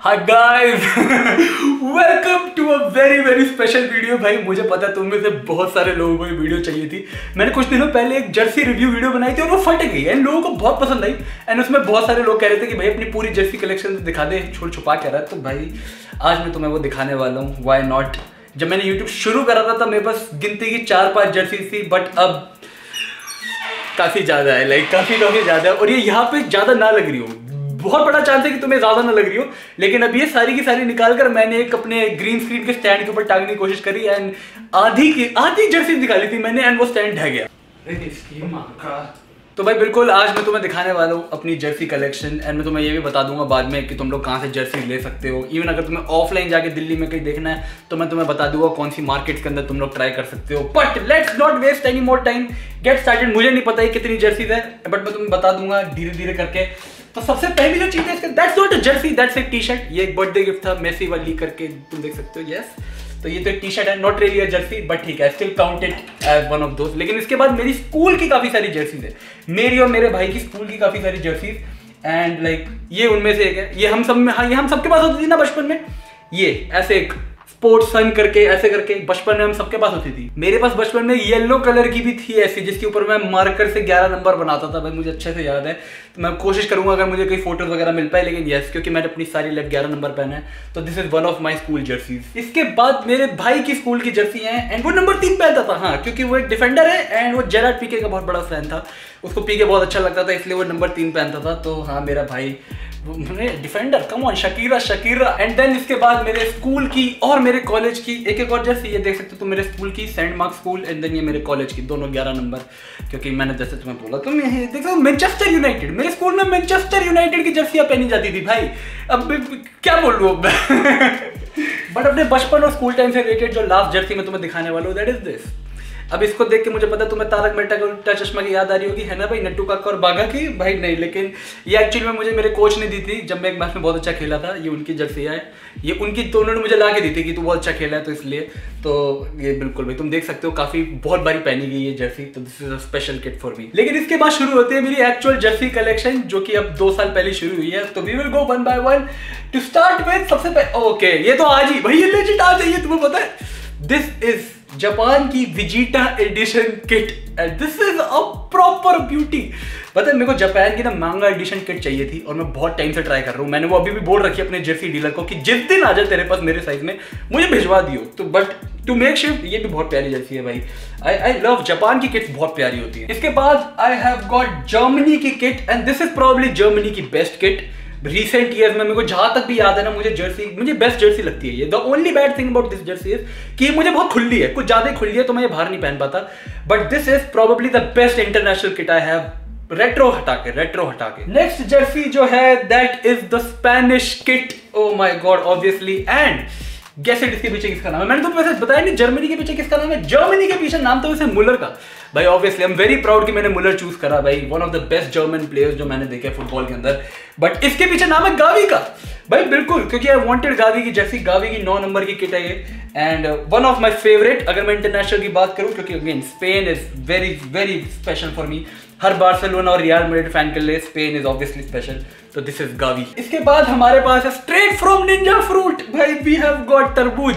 Hi guys, welcome to a very very special video. भाई मुझे पता है तुम में से बहुत सारे लोगों को ये वीडियो चाहिए थी। मैंने कुछ दिनों पहले एक जर्सी रिव्यू वीडियो बनाई थी और वो फट गई एंड लोगों को बहुत पसंद आई एंड उसमें बहुत सारे लोग कह रहे थे कि भाई अपनी पूरी जर्सी कलेक्शन दिखा दे, छोड़ छुपा कह रहा है। तो भाई आज मैं तुम्हें वो दिखाने वाला हूँ। वाई नॉट, जब मैंने यूट्यूब शुरू करा था तब मेरे पास गिनती की 4-5 जर्सी थी, बट अब काफ़ी ज़्यादा है, लाइक काफ़ी लोग ज़्यादा है। और ये यहाँ पे ज़्यादा ना लग रही हो, बहुत बड़ा चांस है कि तुम्हें ज़्यादा ना लग रही हो, लेकिन अब ये सारी की सारी निकाल कर मैंने एक अपने ग्रीन स्क्रीन के स्टैंड के ऊपर टांगने की कोशिश करी एंड आधी जर्सी निकाली थी मैंने एंड वो स्टैंड ढह गया। तो भाई बिल्कुल आज मैं तुम्हें दिखाने वाला हूँ अपनी जर्सी कलेक्शन एंड मैं तुम्हें ये भी बता दूंगा बाद में कि तुम लोग कहाँ से जर्सी ले सकते हो। इवन अगर तुम्हें ऑफलाइन जाके दिल्ली में कहीं देखना है तो मैं तुम्हें बता दूंगा कौन सी मार्केट के अंदर तुम लोग ट्राई कर सकते हो। But let's not waste any more time, get started. मुझे नहीं पता है कितनी जर्सीज है बट मैं तुम्हें बता दूंगा धीरे धीरे करके। तो सबसे पहली जो चीज़ है इसका, that's not a jersey, that's a T shirt. ये एक बर्थडे गिफ्ट था मेसी वाली करके, तुम देख सकते हो। यस, तो ये तो एक टी शर्ट है, not really a jersey but ठीक है, still counted as one of those. लेकिन इसके बाद मेरी स्कूल की काफ़ी सारी जर्सीज है, मेरी और मेरे भाई की स्कूल की काफ़ी सारी जर्सीज एंड लाइक ये उनमें से एक है। ये हम सब में, हाँ ये हम सबके पास होती थी ना बचपन में, ये ऐसे एक स्पोर्ट्स सन करके ऐसे करके बचपन में हम सबके पास होती थी। मेरे पास बचपन में येलो कलर की भी थी ऐसी जिसके ऊपर मैं मार्कर से 11 नंबर बनाता था। भाई मुझे अच्छे से याद है, तो मैं कोशिश करूंगा अगर मुझे कोई फोटोज वगैरह मिल पाए, लेकिन यस क्योंकि मैंने अपनी सारी लाइफ 11 नंबर पहना है। तो this is one of my school jerseys. इसके बाद मेरे भाई की स्कूल की जर्सी है एंड वो नंबर 3 पहनता था, हाँ क्योंकि वो एक डिफेंडर है एंड वो जेरार्ड पीके का बहुत बड़ा फैन था, उसको पीके बहुत अच्छा लगता था इसलिए वो नंबर 3 पहनता था। तो हाँ मेरा भाई defender, come on Shakira Shakira. And then इसके बाद मेरे स्कूल की और मेरे कॉलेज की एक और जर्सी, ये देख सकते हो। तो मेरे स्कूल की Saint Mark's school and then ये मेरे कॉलेज की, दोनों 11 नंबर क्योंकि मैंने जैसे तुम्हें बोला। तो मैं देख सकते हो मैनचेस्टर यूनाइटेड, मेरे स्कूल में मैनचेस्टर यूनाइटेड की जर्सियाँ पहनी जाती थी। भाई अब क्या बोल लूँ अब बट अपने बचपन और स्कूल टाइम से रिलेटेड जो लास्ट जर्सी मैं तुम्हें दिखाने वाला हूँ दैट इज दिस। अब इसको देख के मुझे पता है तुम्हें तारक मेहता का चश्मा की याद आ रही होगी, है ना भाई, नट्टू काका और बाघा की। भाई नहीं, लेकिन ये एक्चुअली में मुझे मेरे कोच ने दी थी जब मैं एक मैच में बहुत अच्छा खेला था। ये उनकी जर्सी है, ये उनकी, तो उन्होंने मुझे ला के दी थी कि तू बहुत अच्छा खेला है तो इसलिए। तो ये बिल्कुल भाई तुम देख सकते हो काफ़ी बहुत बारी पहनी गई ये जर्सी, तो this is a special kit for me. लेकिन इसके बाद शुरू होती है मेरी एक्चुअल जर्सी कलेक्शन जो कि अब 2 साल पहले शुरू हुई है। तो we will go one by one to start with सबसे पहले। ओके ये तो आज ही भाई, ये लेजिट आज है, ये तुम्हें पता है। दिस इज जापान की विजिटा edition kit and this is a proper beauty. पता है मेरे को जापान की ना मांगा एडिशन किट चाहिए थी और मैं बहुत टाइम से ट्राई कर रहा हूँ। मैंने वो अभी भी बोल रखी अपने जर्सी डीलर को कि जिस दिन आ जाए तेरे पास मेरे साइज में मुझे भिजवा दियो। तो बट टू मेक श्योर, ये भी बहुत प्यारी जर्सी है भाई। आई लव जापान की किट्स, बहुत प्यारी होती है। इसके बाद आई हैव गॉट जर्मनी की kit and this is probably Germany की बेस्ट किट रिसेंट ईयर्स में। मेरे को जहाँ तक भी याद है ना, मुझे जर्सी, मुझे बेस्ट जर्सी लगती है ये। The only bad thing about this jersey is कि मुझे बहुत खुली है, कुछ ज़्यादा ही खुली है तो मैं ये बाहर नहीं पहन पाता। But this is probably the best international kit I have, retro हटा के, रेट्रो हटा के। नेक्स्ट जर्सी जो है that is the Spanish kit. Oh my God, obviously and guess it, इसके पीछे किसका नाम है? मैंने तो वैसे बताया नहीं जर्मनी के पीछे किसका नाम है। जर्मनी के पीछे नाम तो वैसे मुलर का। भाई obviously I am very proud कि मैंने मुलर चूज करा, भाई one of the best German players जो मैंने देखे फुटबॉल के अंदर। बट इसके पीछे नाम है गावी का, भाई बिल्कुल, क्योंकि आई वांटेड गावी की जर्सी। गावी की 9 नंबर की किट है ये and one of my favourite अगर मैं इंटरनेशनल की बात करूँ, क्योंकि again Spain is very very special for me. हर बार्सिलोना और रियल मैड्रिड फैन के लिए स्पेन इज ऑब्वियसली स्पेशल, तो दिस इज गावी। इसके बाद हमारे पास है स्ट्रेट फ्रॉम निंजा फ्रूट, भाई वी हैव गॉट तरबूज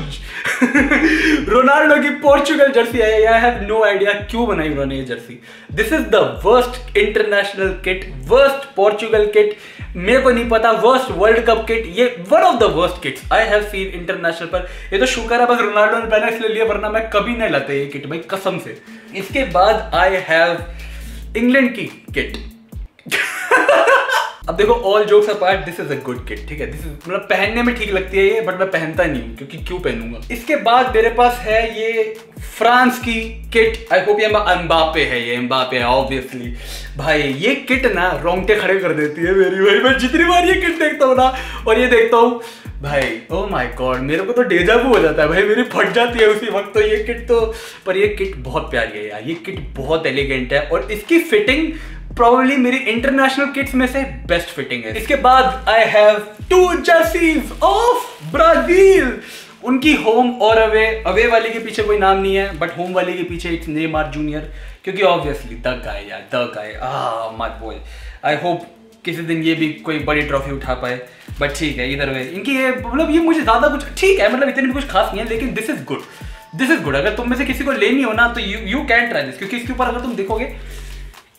रोनाल्डो की पोर्चुगल जर्सी है। आई हैव नो आइडिया क्यों बनाई उन्होंने ये jersey. This is the worst international kit, worst Portugal kit, मेरे को नहीं पता, वर्स्ट वर्ल्ड कप किट, ये one of the worst kits I have seen international पर। ये तो शुक्र है बस रोनाल्डो ने पहना इसलिए लिया, वरना मैं कभी नहीं लाता ये किट, भाई कसम से। इसके बाद आई हैव इंग्लैंड की किट अब देखो all jokes apart, this is a good kit, ठीक है, दिस इज, मतलब पहनने में ठीक लगती है ये, बट मैं पहनता नहीं हूँ क्योंकि क्यों पहनूंगा। इसके बाद मेरे पास है ये फ्रांस की किट। आई होप ये एम्बापे है, ये एम्बापे है ऑब्वियसली। भाई ये किट ना रोंगटे खड़े कर देती है मेरी। भाई मैं जितनी बार ये किट देखता हूँ ना और ये देखता हूँ, भाई ओ माय गॉड, मेरे को तो डेजा भी हो जाता है, भाई मेरी फट जाती है उसी वक्त। तो ये किट तो, पर ये किट बहुत प्यारी है यार, ये किट बहुत एलिगेंट है और इसकी फिटिंग प्रॉब्ली मेरी इंटरनेशनल किट्स में से बेस्ट फिटिंग है। इसके बाद I have 2 jerseys of Brazil, उनकी होम और अवे। अवे वाले के पीछे कोई नाम नहीं है बट होम वाले के पीछे इट्स नेमार जूनियर, क्योंकि ऑब्वियसली द गाय यार, the guy, ah my boy. I hope किसी दिन ये भी कोई बड़ी ट्रॉफी उठा पाए, बट ठीक है इधर वे इनकी है, मतलब ये मुझे ज़्यादा कुछ ठीक है, मतलब इतने भी कुछ खास नहीं है, लेकिन this is good, this is good. अगर तुम में से किसी को लेनी हो ना तो यू कैन ट्राई दिस, क्योंकि इसके ऊपर अगर तुम देखोगे,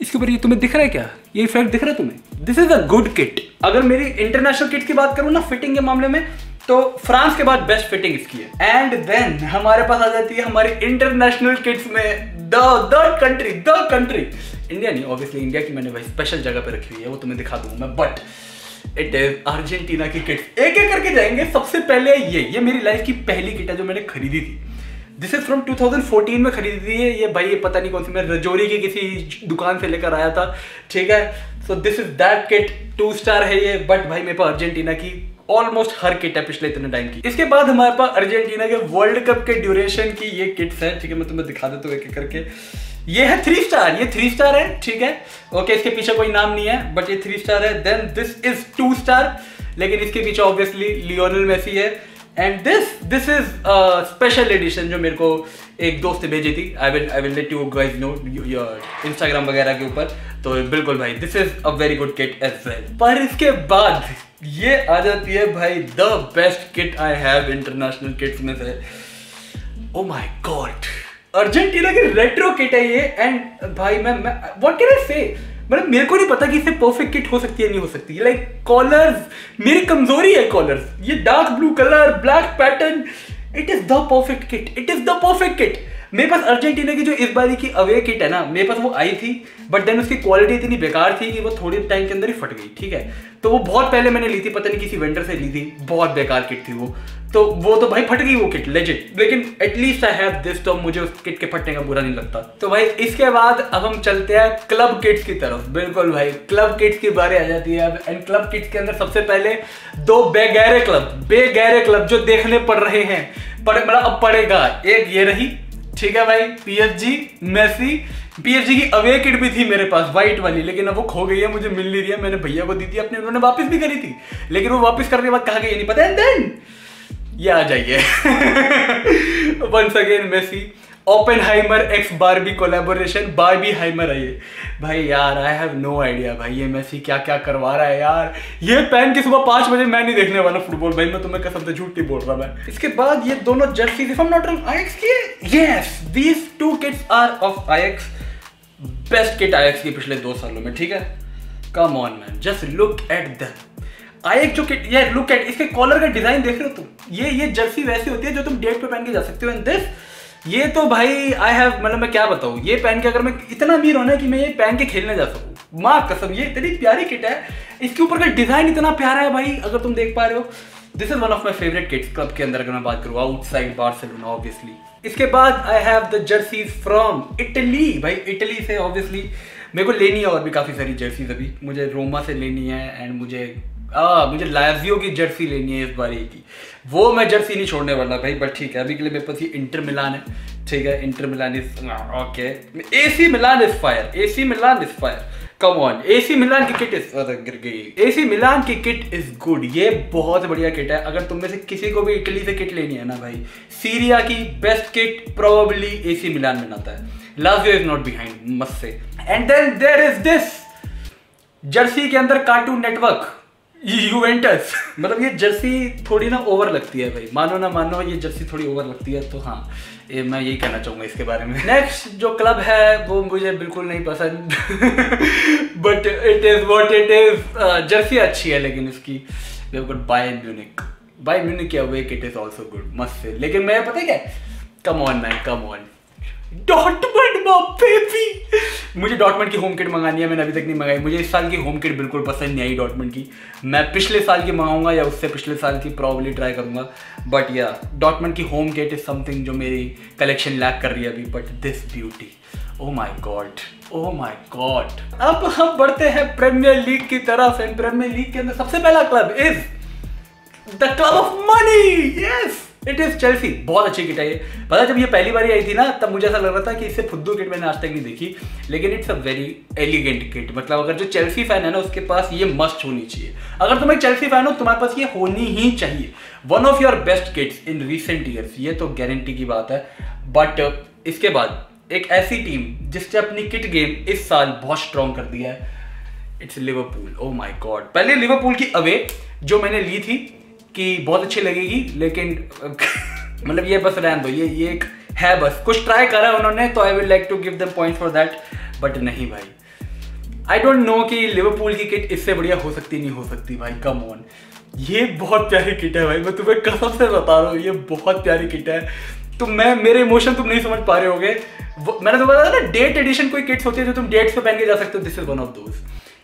इसके ऊपर ये तुम्हें दिख रहा है क्या, ये इफेक्ट दिख रहा है तुम्हें, this is a good kit. अगर मेरी इंटरनेशनल किट की बात करूँ ना फिटिंग के मामले में, तो फ्रांस के बाद बेस्ट फिटिंग इसकी है। एंड देन हमारे पास आ जाती है हमारी इंटरनेशनल किट्स में द कंट्री इंडिया नहीं, ऑब्वियसली इंडिया की मैंने भाई स्पेशल जगह पे रखी हुई है, वो तुम्हें दिखा दूंगा मैं, बट इट इज अर्जेंटीना की किट्स। एक एक करके जाएंगे। सबसे पहले ये मेरी लाइफ की पहली किट है जो मैंने खरीदी थी। दिस इज फ्रॉम 2014 में खरीदी थी ये भाई, ये पता नहीं कौन सी, मैं रजौरी की किसी दुकान से लेकर आया था, ठीक है। So this is that kit, 2 star है ये, बट भाई मेरे पास अर्जेंटीना की ऑलमोस्ट हर किट है पिछले इतने टाइम की। इसके बाद हमारे पास अर्जेंटीना के वर्ल्ड कप के ड्यूरेशन की ये किट्स हैं, ठीक है मैं तुम्हें दिखा देता हूँ एक एक करके। ये है 3 स्टार, ये 3 स्टार है, ठीक है ओके, इसके पीछे कोई नाम नहीं है बट ये 3 स्टार है। देन दिस इज 2 स्टार, लेकिन इसके पीछे ऑब्वियसली लियोनल मेसी है। And this is special edition जो मेरे को एक दोस्त ने भेजी थी, I will let you guys know Instagram वगैरह के ऊपर, तो बिल्कुल भाई this is a very good kit as well. पर इसके बाद ये आ जाती है भाई the best kit I have international kits में से, ओ माय गॉड, अर्जेंटीना की रेट्रो किट है ये। एंड भाई मैं व्हाट कैन आई से, मतलब मेरे को नहीं पता कि इससे परफेक्ट किट हो सकती है नहीं हो सकती। लाइक कॉलर्स, मेरी कमजोरी है कॉलर्स, ये dark blue colour, black pattern, it is the perfect kit, it is the perfect kit. मेरे पास अर्जेंटीना की जो इस बारी की अवे किट है ना, मेरे पास वो आई थी बट देन उसकी क्वालिटी इतनी बेकार थी कि वो थोड़े टाइम के अंदर ही फट गई, ठीक है। तो वो बहुत पहले मैंने ली थी, पता नहीं किसी वेंडर से ली थी, बहुत बेकार किट थी वो तो भाई फट गई वो किट लेजिट, लेकिन एटलीस्ट आई हैव दिस, तो मुझे उस किट के फटने का बुरा नहीं लगता। तो भाई इसके बाद अब हम चलते हैं क्लब किट्स की तरफ। बिल्कुल भाई क्लब किट्स के बारे आ जाती है अब। एंड क्लब किट्स के अंदर सबसे पहले 2 बेगैरे क्लब जो देखने पड़ रहे हैं, पर मतलब अब पड़ेगा। एक ये रही, ठीक है भाई, PSG मेसी, PSG की अवे किट भी थी मेरे पास वाइट वाली, लेकिन अब वो खो गई है, मुझे मिल नहीं रही है, मैंने भैया को दी थी अपने, उन्होंने वापस भी करी थी लेकिन वो वापस करने के बाद कहा गई नहीं पता। एंड देन ये आ जाइए once again Messi, Oppenheimer x Barbie collaboration, Barbenheimer है ये भाई। यार आई हैव नो आइडिया भाई ये मेसी क्या क्या करवा रहा है यार, ये पहन के सुबह 5 बजे मैं नहीं देखने वाला फुटबॉल भाई, मैं तुम्हें कसम से झूठ नहीं बोल रहा मैं। इसके बाद ये दोनों jersey if I am not wrong Ajax की है, yes these 2 kits are of Ajax, best kit Ajax की पिछले 2 सालों में, ठीक है। Come on man, just look at that Ajax जो किट, यार लुक एट इसके कॉलर का डिजाइन देख रहे हो तुम, ये जर्सी वैसी होती है जो तुम डेट पे पहन के जा सकते हो। एंड दिस ये तो भाई आई हैव, मतलब मैं क्या बताऊँ, ये पहन के अगर मैं इतना अमीर होना कि मैं ये पहन के खेलने जा सकूँ, माँ कसम ये इतनी प्यारी किट है, इसके ऊपर का डिज़ाइन इतना प्यारा है भाई, अगर तुम देख पा रहे हो this is one of my favourite kits club के अंदर अगर मैं बात करूँ आउटसाइड बार्सिलोना ऑब्वियसली। इसके बाद I have the jerseys from Italy, भाई इटली से ऑब्वियसली मेरे को लेनी है और भी काफ़ी सारी जर्सीज, अभी मुझे रोमा से लेनी है एंड मुझे लाजियो की जर्सी लेनी है इस बारी की, वो मैं जर्सी नहीं छोड़ने वाला भाई, बट ठीक है अभी के लिए मेरे पास ये इंटर मिलान है, ठीक है। Inter Milan is okay, AC Milan is fire, AC Milan is fire, come on, AC Milan की किट इज, AC मिलान की किट इज गुड, ये बहुत बढ़िया किट है। अगर तुम में से किसी को भी इटली से किट लेनी है ना भाई, सीरिया की best kit probably AC Milan में आता है, लाजियो इज नॉट बिहाइंड मस्त से। And then there is this jersey के अंदर कार्टून नेटवर्क, यूवेंटस मतलब ये जर्सी थोड़ी ना ओवर लगती है भाई, मानो ना मानो ये जर्सी थोड़ी ओवर लगती है, तो हाँ मैं यही कहना चाहूँगा इसके बारे में। नेक्स्ट जो क्लब है वो मुझे बिल्कुल नहीं पसंद but it is what it is, jersey अच्छी है लेकिन इसकी बिल्कुल, बायर्न म्यूनिक, बायर्न म्यूनिक की away kit is also good मस्त से, लेकिन मैं पता है क्या, come on man come on, Dortmund baby, मुझे डॉटमंड की होम किट मंगानी है, मैंने अभी तक नहीं मंगाई, मुझे इस साल की होम किट बिल्कुल पसंद नहीं आई डॉटमंड की, मैं पिछले साल की मंगाऊंगा या उससे पिछले साल की प्रॉब्ली ट्राई करूंगा, बट या डॉटमंड की होम किट इज समथिंग जो मेरी कलेक्शन लैक कर रही है अभी, but this beauty oh my God oh my God. अब हम बढ़ते हैं प्रीमियर लीग की तरफ, एंड प्रीमियर लीग के अंदर सबसे पहला club is the club of money, yes it is Chelsea, बहुत अच्छी किट है ये, पता जब ये पहली बार आई थी ना तब मुझे ऐसा लग रहा था कि इससे फुद्दू किट मैंने आज तक नहीं देखी, लेकिन it's a very elegant kit, मतलब अगर जो चेल्सी फैन है ना उसके पास ये मस्ट होनी चाहिए, अगर तुम एक चेल्सी फैन हो तुम्हारे पास ये होनी ही चाहिए, one of your best kits in recent years, ये तो गारंटी की बात है। बट इसके बाद एक ऐसी टीम जिसने अपनी किट गेम इस साल बहुत स्ट्रॉन्ग कर दिया है, it's Liverpool. Oh my God, पहले लिवरपूल की अवे जो मैंने ली थी कि बहुत अच्छी लगेगी, लेकिन मतलब ये बस रहने दो, ये एक है बस, कुछ ट्राई करा उन्होंने तो I will like to give them point for that, but नहीं भाई, आई डोंट नो कि लिवरपूल की किट इससे बढ़िया हो सकती नहीं हो सकती भाई, कम ऑन। ये बहुत प्यारी किट है भाई, मैं तुम्हें कसम से बता रहा हूँ, ये बहुत प्यारी किट है। तो मैं मेरे इमोशन तुम नहीं समझ पा रहे होगे। मैंने तो बताया ना डेट एडिशन कोई किट्स होती है जो तुम डेट्स पे पहन के जा सकते हो, this is one of those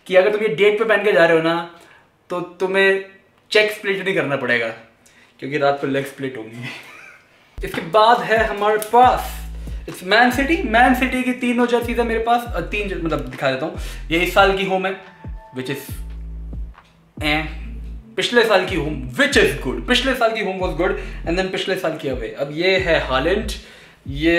कि अगर तुम ये डेट पे पहन के जा रहे हो ना तो तुम्हें चेक स्प्लिट नहीं करना पड़ेगा क्योंकि रात को लेग स्प्लिट होंगी। इसके बाद है हमारे पास इट्स मैन सिटी की तीनों जर्सीज है मेरे पास, तीन मतलब दिखा देता हूँ। ये इस साल की होम है विच इज पिछले साल की होम विच इज गुड, पिछले साल की home was good and then पिछले साल की अवे। अब ये है हालैंड, ये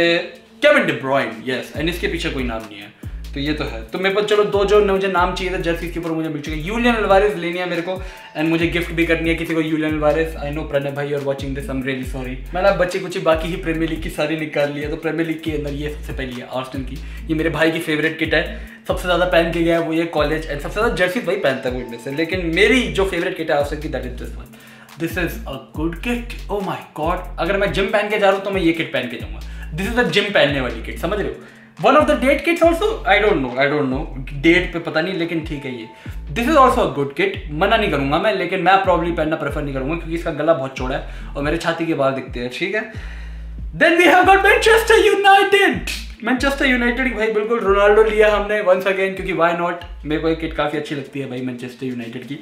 Kevin De Bruyne, yes, and इसके पीछे कोई नाम नहीं है तो ये तो है। तो मेरे पास चलो दो जो मुझे नाम चाहिए था जर्सीज के ऊपर मुझे मिल चुके हैं। यूलियन अल्वारेस लेनी है मेरे को एंड मुझे गिफ्ट भी करनी है किसी को Julian Alvarez. I know Pranay भाई you are watching this, I am really sorry. मैंने आप बच्चे कुछ बाकी ही प्रीमियर लीग की सारी निकाल ली है, तो प्रीमियर लीग के अंदर ये सबसे पहली है आर्सेनल की, ये मेरे भाई की फेवरेट किट है, सबसे ज़्यादा पहन के गया है वो ये कॉलेज एंड सबसे ज़्यादा जर्सीज भाई पहनता है वो इनमें से, लेकिन मेरी जो फेवरेट किट है आर्सेनल की that is this one, this is a good kit. Oh my God, अगर मैं जिम पहन के जा रहा हूँ तो मैं ये किट पहन के जाऊँगा, दिस इज अ जिम पहनने वाली किट, समझ रहे हो। One of the date kits also, I don't know date पे पता नहीं, लेकिन ठीक है ये, this is also a good kit, मना नहीं करूँगा मैं, लेकिन मैं प्रॉब्लली पहनना प्रेफर नहीं करूँगा क्योंकि इसका गला बहुत चौड़ा है और मेरे छाती के बाल दिखते हैं, ठीक है। Then we have got Manchester United भाई, बिल्कुल रोनाल्डो लिया हमने वंस अगेन क्योंकि वाई नॉट। मेरे को ये किट काफ़ी अच्छी लगती है भाई मैनचेस्टर यूनाइटेड की,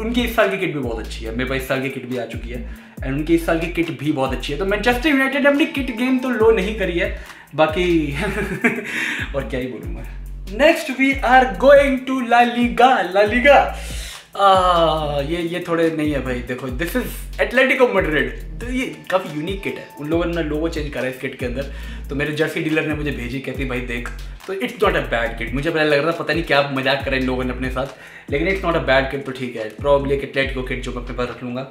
उनकी इस साल की किट भी बहुत अच्छी है, मेरे पास इस साल की किट भी आ चुकी है एंड उनकी इस साल की किट भी बहुत अच्छी है। तो मैनचेस्टर यूनाइटेड ने अपनी किट गेम तो लो नहीं करी है बाकी और क्या ही बोलूँगा। Next we are going to La Liga. ये थोड़े नहीं है भाई, देखो दिस इज एटलेटिको मैड्रिड, ये काफ़ी यूनिक किट है, उन लोगों ने लोगो चेंज करा है इस किट के अंदर, तो मेरे जर्सी डीलर ने मुझे भेजी, कहती भाई देख, तो it's not a bad kit. मुझे पहले लग रहा था पता नहीं क्या मजाक करें इन लोगों ने अपने साथ, लेकिन it's not a bad kit, तो ठीक है प्रॉब्लली एक एटलेटिको किट जो मैं अपने पास रख लूँगा।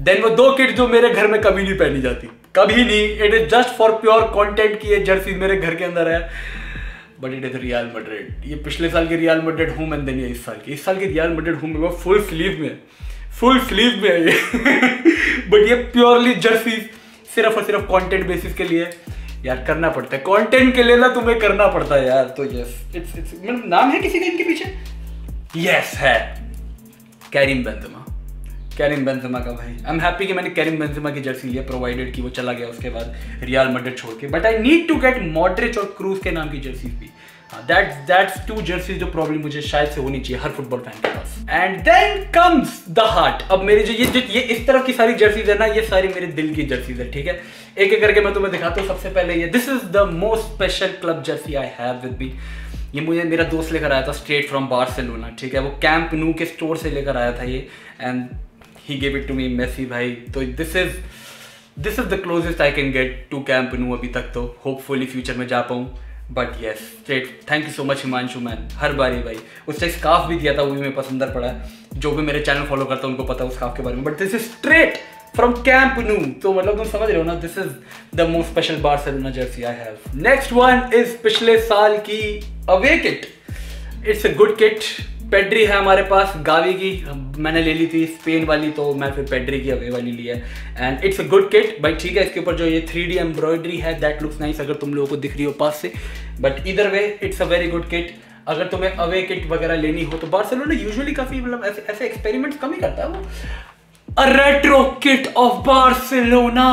देन वो दो किट जो मेरे घर में कभी नहीं पहनी जाती, कभी नहीं, it is just for pure content की ये जर्सी मेरे घर के अंदर है, but it is Real Madrid, ये पिछले साल की Real Madrid home and then ये इस साल की रियल मैड्रिड होम में फुल स्लीव में है बट ये प्योरली जर्सी सिर्फ और सिर्फ कंटेंट बेसिस के लिए यार करना पड़ता है, कंटेंट के लिए ना तुम्हें करना पड़ता है यार। तो यस इट्स मतलब नाम है किसी का इनके पीछे, यस है कैरिम बेंजेमा का भाई। आई एम हैप्पी कि मैंने कैरिम बेंजेमा की जर्सी लिया, प्रोवाइडेड कि वो चला गया उसके बाद रियल मैड्रिड छोड़ के, but I need to get Modric और क्रूज के नाम की जर्सी भी, दैट्स टू जर्सी जो प्रॉब्लम मुझे शायद से होनी चाहिए हर फुटबॉल फैन के पास। And then comes the heart. अब मेरे जो ये इस तरफ की सारी जर्सीज है ना, ये सारी मेरे दिल की जर्सीज है, ठीक है, एक एक करके मैं तुम्हें दिखाता हूँ। सबसे पहले ये, this is the most special club jersey I have with me, ये मुझे मेरा दोस्त लेकर आया था स्ट्रेट फ्रॉम बार्सिलोना, ठीक है, वो कैंप नू के स्टोर से लेकर आया था ये, and He gave it to me, Messi भाई। तो this is the closest I can get to Camp Nou अभी तक, तो hopefully future में जा पाऊँ, but yes straight thank you so much Himanshu man, हर बारी भाई। उससे स्कार्फ भी दिया था, वो भी मेरे पास अंदर पड़ा है, जो भी मेरे चैनल फॉलो करता है उनको पता है उस स्कार्फ के बारे में, but this is straight from Camp Nou, तो मतलब तुम समझ रहे हो ना, this is the most special Barcelona jersey I have. Next one is पिछले साल की away kit, it's a good kit. Pedri है हमारे पास, गावी की मैंने ले ली थी स्पेन वाली, तो मैं फिर पेड्री की अवे वाली ली है and it's a good kit भाई, ठीक है। इसके ऊपर जो ये 3D एम्ब्रॉयडरी है दैट लुक्स नाइस, अगर तुम लोगों को दिख रही हो पास से, but either way it's a very good kit. अगर तुम्हें अवे किट वगैरह लेनी हो तो बार्सिलोना यूजुअली काफ़ी मतलब ऐसे एक्सपेरिमेंट्स कम ही करता है वो। A retro kit of Barcelona,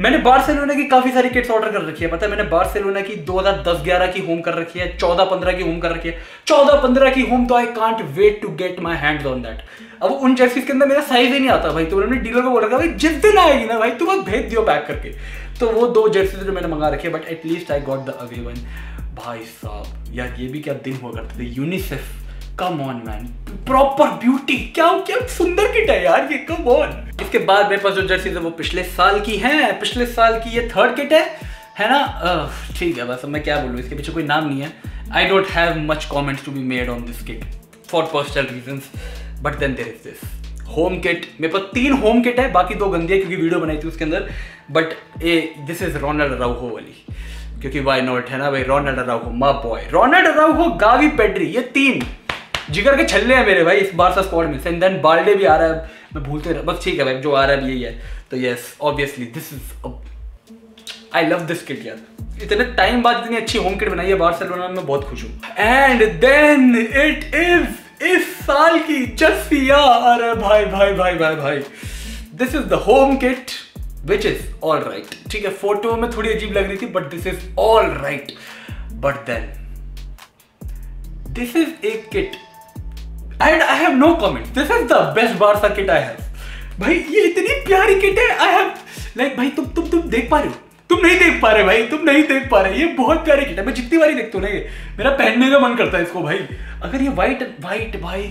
मैंने बार्सिलोना की काफ़ी सारी किट्स ऑर्डर कर रखी है, पता है, मैंने बार्सिलोना की 2010-11 की होम कर रखी है, 14-15 की होम कर रखी है, 14-15 की होम, तो I can't wait to get my hands on that. अब उन जर्सीज के अंदर मेरा साइज ही नहीं आता भाई, तो उन्होंने डीलर को बोला था भाई जिस दिन आएगी ना भाई तुम बस भेज दियो पैक करके, तो वो दो जर्सीज जो मैंने मंगा रखी है, but at least I got the away one. भाई साहब यार ये भी क्या दिन हुआ करते थे, UNICEF, come on man, proper beauty, क्या सुंदर किट है यार ये, कम ऑन। इसके बाद मेरे पास जो जर्सी है वो पिछले साल की है, पिछले साल की ये थर्ड किट है ना, ठीक है, बस मैं क्या बोलूँ, इसके पीछे कोई नाम नहीं है। I don't have much comments to be made on this kit for personal reasons, but then there is this home kit. मेरे पास तीन होम किट है, बाकी दो गंदी है क्योंकि वीडियो बनाई थी उसके अंदर, but uh this is Ronaldo Araujo वाली, क्योंकि वाई नॉट, है ना भाई, Ronaldo Araujo my boy, Ronaldo Araujo, Gavi, Pedri, ये तीन जिगर के छल्ले हैं मेरे भाई इस बार स्क्वाड में। एंड देन बाल्डे भी आ रहा है, मैं भूलते रहा, बस ठीक है भाई जो आ रहा है यही है। तो yes obviously this is, I love this kit यार, इतने टाइम बाद इतनी अच्छी होम किट बनाई है बार्सिलोना, मैं बहुत खुश हूँ। एंड देन इट इज इस साल की जर्सी यार, भाई भाई भाई भाई भाई this is the home kit which is all right. ठीक है फोटो में थोड़ी अजीब लग रही थी but this is all right. But then this is a kit and I have no comments, this is the best Barca kit I have. भाई ये इतनी प्यारी किट है, आई हैव लाइक भाई तुम देख पा रहे हो, तुम नहीं देख पा रहे भाई, तुम नहीं देख पा रहे, ये बहुत प्यारी किट है। मैं जितनी बारी देखता हूँ ना ये मेरा पहनने का मन करता है इसको भाई। अगर ये वाइट भाई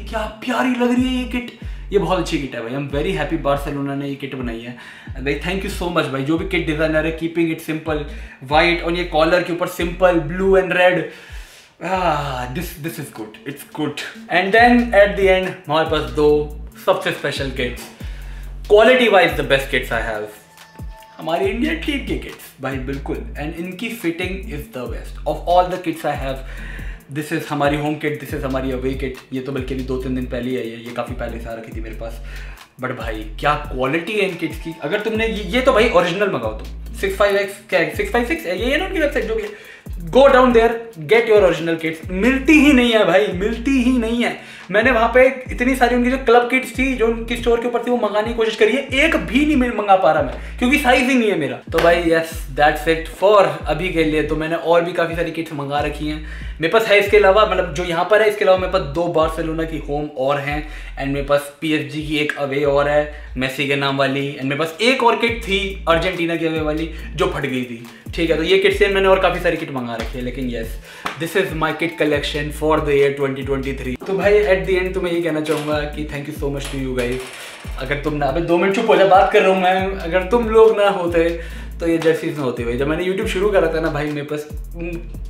क्या प्यारी लग रही है ये किट, ये बहुत अच्छी किट है भाई। I am very happy Barcelona ने ये किट बनाई है भाई, थैंक यू सो मच भाई जो भी किट डिजाइनर है, कीपिंग इट सिंपल वाइट और ये कॉलर के ऊपर simple blue and red, this is good, it's good. And then at the end हमारे पास दो सबसे special kits, quality wise the best kits I have, हमारी इंडिया टीम की किट्स भाई बिल्कुल, एंड इनकी fitting is the best of all the kits I have. This is हमारी होम किट, दिस इज़ हमारी अवे किट, ये तो बल्कि अभी 2-3 दिन पहले ही आई है, ये काफ़ी पहले से आ रखी थी मेरे पास। बट भाई क्या क्वालिटी है इन किट्स की। अगर तुमने ये तो भाई ओरिजिनल मंगाओ तुम 656 क्या 656 है, ये है ना उनकी वेबसाइट जो भी, go down there get your original kits. मिलती ही नहीं है भाई, मिलती ही नहीं है। मैंने वहाँ पे इतनी सारी उनकी जो क्लब किट्स थी जो उनकी स्टोर के ऊपर थी वो मंगाने की कोशिश करी है, एक भी नहीं मंगा पा रहा मैं क्योंकि साइज ही नहीं है मेरा। तो भाई यस दैट्स इट फॉर अभी के लिए। तो मैंने और भी काफ़ी सारी किट्स मंगा रखी हैं मेरे पास है, इसके अलावा मतलब जो यहाँ पर है, इसके अलावा मेरे पास 2 बार्सिलोना की होम और हैं, एंड मेरे पास PSG की एक अवे और है मेसी के नाम वाली, एंड मेरे पास एक और किट थी अर्जेंटीना की अवे वाली जो फट गई थी। ठीक है तो ये किट से मैंने और काफ़ी सारी किट मंगा रखी है। लेकिन yes this is my kit collection for the year 2023। तो भाई एट द एंड तो मैं ये कहना चाहूँगा कि thank you so much to you guys. अगर तुम ना, अबे 2 मिनट चुप हो जा, बात कर रहा हूँ मैं, अगर तुम लोग ना होते तो ये जर्सीज ना होती भाई। जब मैंने YouTube शुरू करा था ना भाई मेरे पास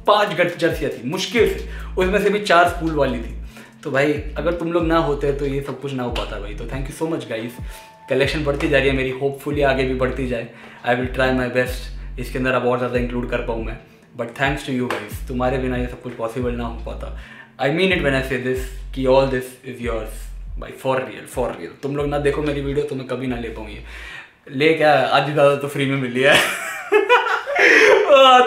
5 जर्सियाँ थी मुश्किल से, उसमें से भी 4 स्कूल वाली थी। तो भाई अगर तुम लोग ना होते तो ये सब कुछ ना हो पाता भाई। तो thank you so much guys, collection बढ़ती जा रही है मेरी, होपफुली आगे भी बढ़ती जाए। I will try my best इसके अंदर अब और ज़्यादा इंक्लूड कर पाऊँ मैं। But thanks to you guys, तुम्हारे बिना ये सब कुछ पॉसिबल ना हो पाता। I mean it when I say this कि ऑल दिस इज योर्स भाई, फॉर रियल फॉर रियल। तुम लोग ना देखो मेरी वीडियो तो मैं कभी ना ले पाऊँगी, ले क्या आज ज़्यादा तो फ्री में मिली है।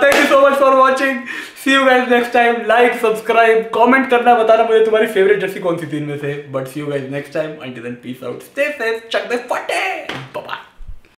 Thank you so much for watching, see you guys next time. Like subscribe comment करना, बताना मुझे तुम्हारी फेवरेट जर्सी कौन सी थी इनमें से। But see you guys next time, until then peace out, stay safe, चक द फटे, बाय बाय।